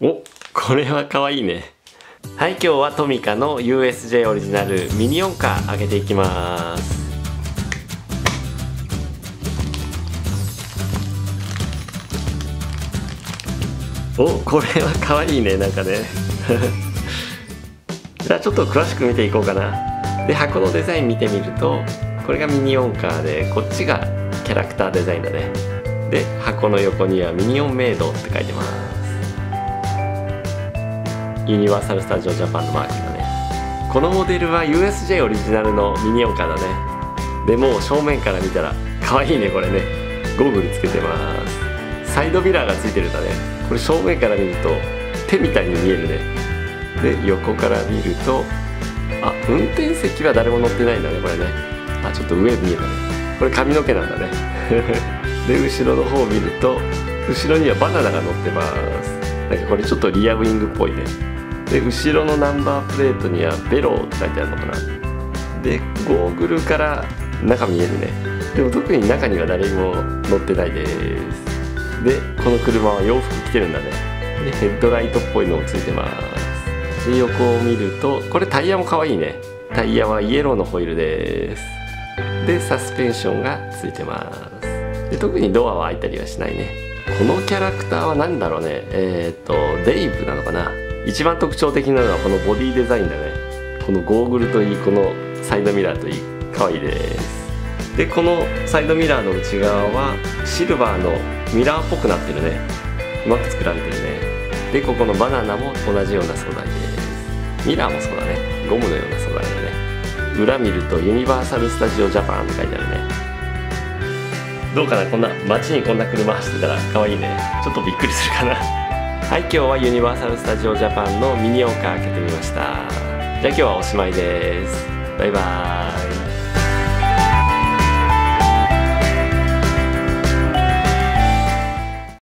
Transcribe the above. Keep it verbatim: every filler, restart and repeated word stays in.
お、これはかわいいね。はい、今日はトミカの ユーエスジェー オリジナルミニ四駆上げていきます。お、これはかわいいね、なんかねじゃあちょっと詳しく見ていこうかな。で、箱のデザイン見てみると、これがミニ四駆で、こっちがキャラクターデザインだね。で、箱の横にはミニオンメイドって書いてます。ユニバーサル・スタジオ・ジャパンのマークだね。このモデルは ユーエスジェー オリジナルのミニ四駆だね。でも正面から見たらかわいいね、これね。ゴーグルつけてます。サイドミラーがついてるんだね。これ正面から見ると手みたいに見えるね。で、横から見ると、あ、運転席は誰も乗ってないんだね、これね。あ、ちょっと上見えたね。これ髪の毛なんだねで、後ろの方を見ると、後ろにはバナナが乗ってます。なんかこれちょっとリアウイングっぽいね。で、後ろのナンバープレートにはベロって書いてあるのかな。で、ゴーグルから中見えるね。でも特に中には誰も乗ってないです。で、この車は洋服着てるんだね。で、ヘッドライトっぽいのもついてます。で、横を見ると、これタイヤもかわいいね。タイヤはイエローのホイールです。で、サスペンションがついてます。で、特にドアは開いたりはしないね。このキャラクターは何だろうね。えー、っとデイブなのかな。一番特徴的なのはこのボディデザインだね。このゴーグルといい、このサイドミラーといい、かわいいです。で、このサイドミラーの内側はシルバーのミラーっぽくなってるね。うまく作られてるね。で、ここのバナナも同じような素材です。ミラーもそうだね。ゴムのような素材だね。裏見るとユニバーサル・スタジオ・ジャパンって書いてあるね。どうかな、こんな街にこんな車走ってたらかわいいね。ちょっとびっくりするかな。はい、今日はユニバーサル・スタジオ・ジャパンのミニ四駆開けてみました。じゃあ今日はおしまいです。バイバーイ。